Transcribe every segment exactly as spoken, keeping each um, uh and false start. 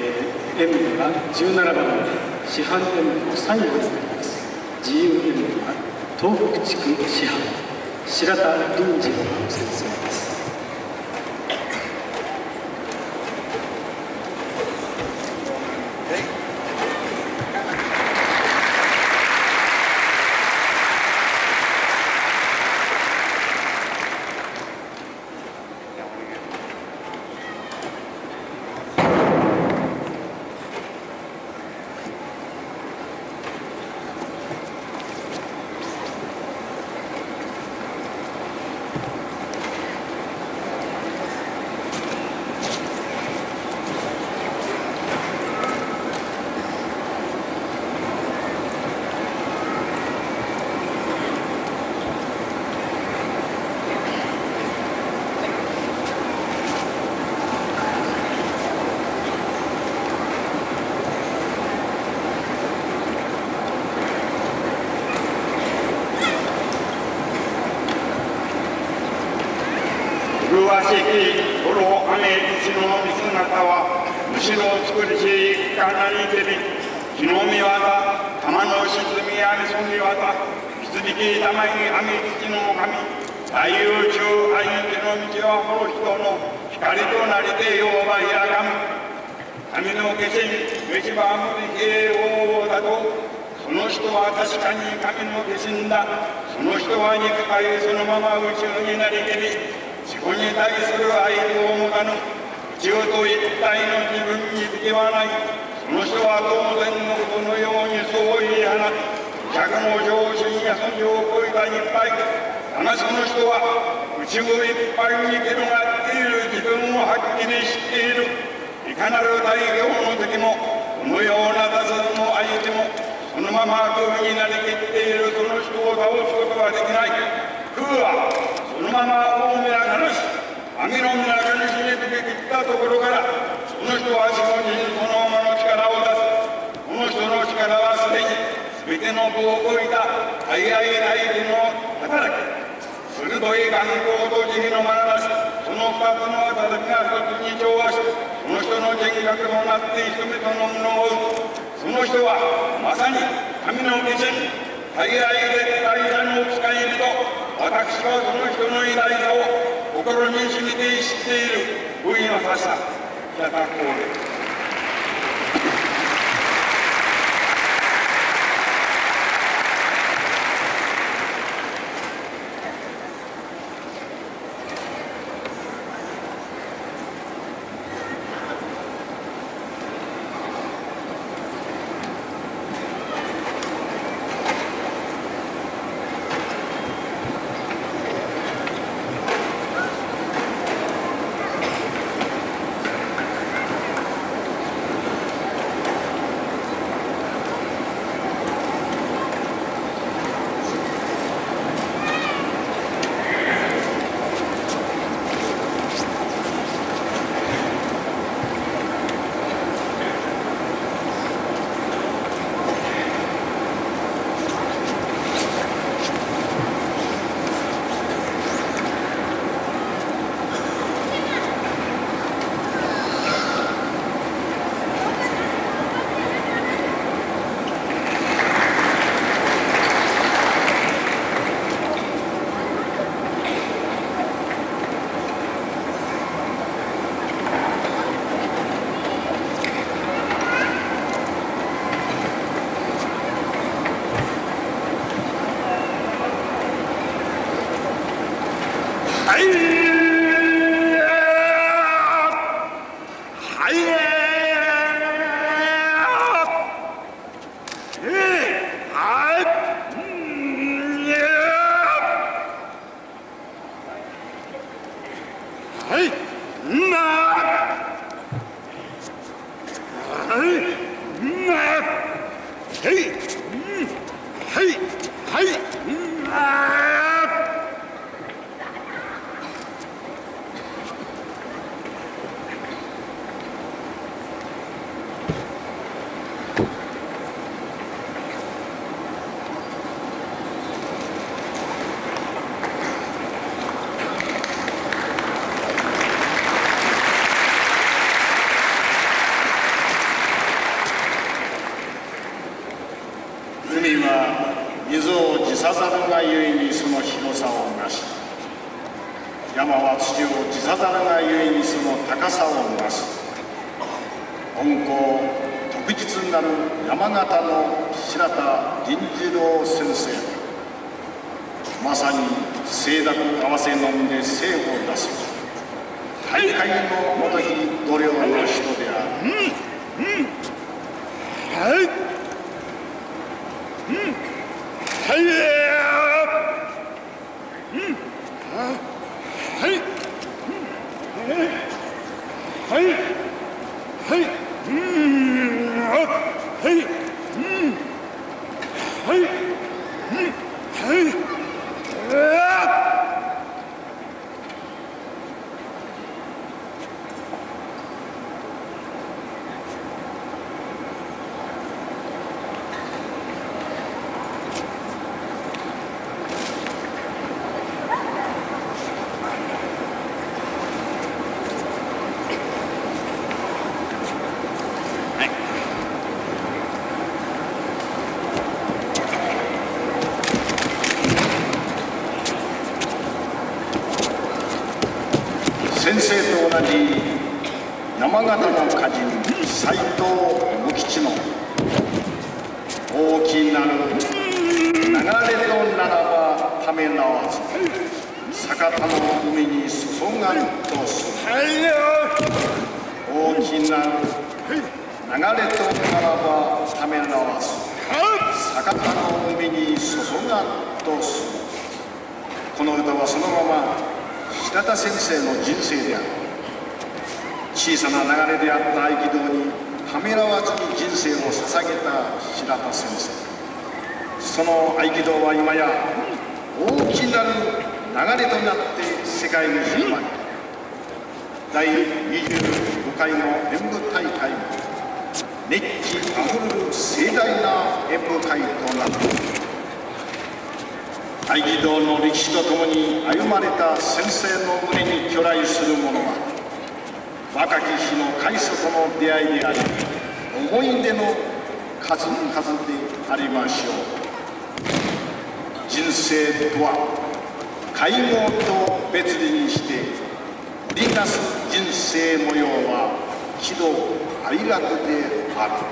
えー、演舞はじゅうななばんの師範演舞の最後でございます。自由演舞は東北地区師範白田倫次郎先生です。しきこの雨土の水中は虫の美しいかなりてび日の見わた玉の沈みありそみわた引き続きたまに雨土の神大宇宙愛知の道はこの人の光となりてようばいあがむ神の化身飯場無理慶応だとその人は確かに神の化身だ。その人は肉体そのまま宇宙になりてび自己に対する愛を持たぬ宇宙と一体の自分につきはない。その人は当然のことのようにそう言い放つ百の上心や尊上を超えた一杯だが、その人は宇宙いっぱいに広がっている自分をはっきり知っている。いかなる大行の時もこのような他殺の相手もそのまま空になりきっているその人を倒すことはできない。空はそのまま大村が主網の村が主に出てきたところからその人は自分にそのままの力を出す。この人の力はすでに全ての棒を置いた大愛大義の働き鋭い眼光と慈悲の眼差しその二つの働きが一つに調和しその人の人格となって人々の恩を負う。その人はまさに神の化身大愛で大者の使い人。私はその人の偉大さを心にしみて知っている。部位の差した平田光です。はい。さざるがゆえにその広さをなし、山は土を地ざざるがゆえにその高さをなし、本校特実なる山形の白田銀次郎先生、まさに清濁合わせ飲んで精を出す大会のもとに度量の人である。うんうんはいうん、はい、うん、はい、はい、はい、うん、はい、うん、はい、うん、先生と同じ山形の歌人斎藤無吉の大きなる流れのならばためなわず酒田の海に注がんとする大きな流れとならばためなわず酒田の海に注がんとする。この歌はそのまま白田先生の人生である。小さな流れであった合気道にためらわずに人生を捧げた白田先生、その合気道は今や大きなる流れとなって世界に広まり、だいにじゅうごかいの演武大会も熱気あふれる盛大な演武会となった。合気道の歴史とともに歩まれた先生の胸に去来するものは若き日の開祖との出会いであり、思い出の数々でありましょう。人生とは会合と別離にして織りなす人生模様は喜怒哀楽である。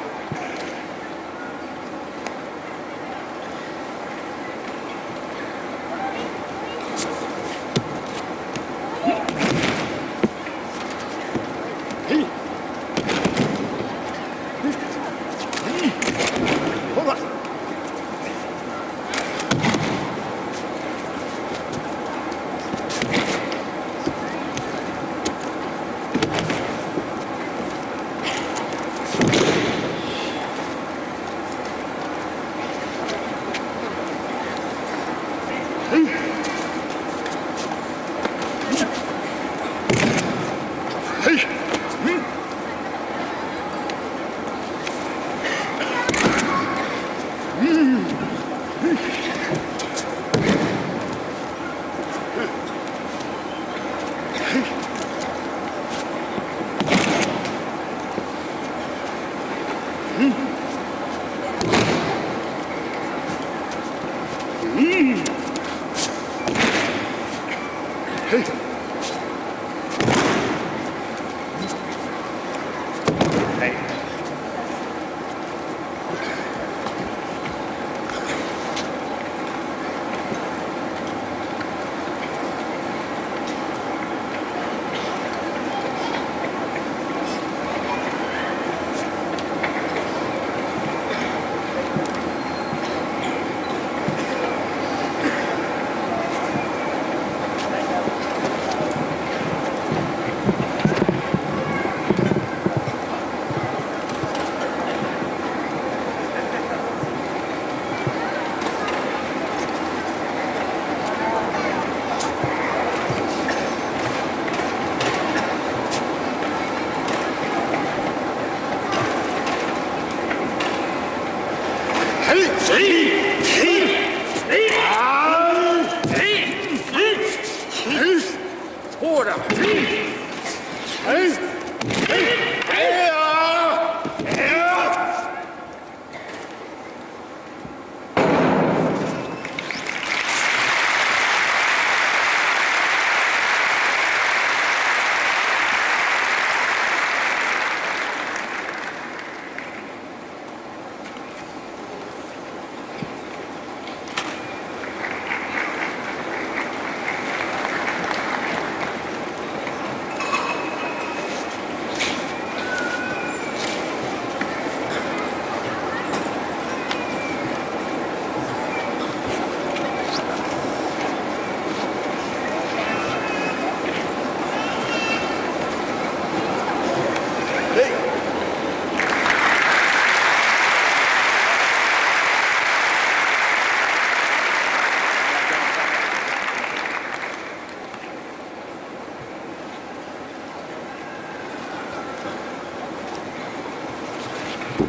白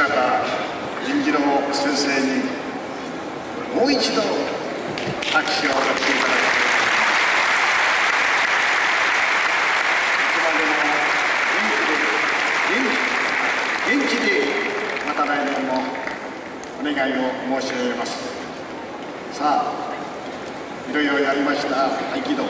川仁義郎先生にもう一度拍手を送っていただきます。いつまでも元気で元気でまた来年もお願いを申し上げます。さあ、いろいろやりました合気道。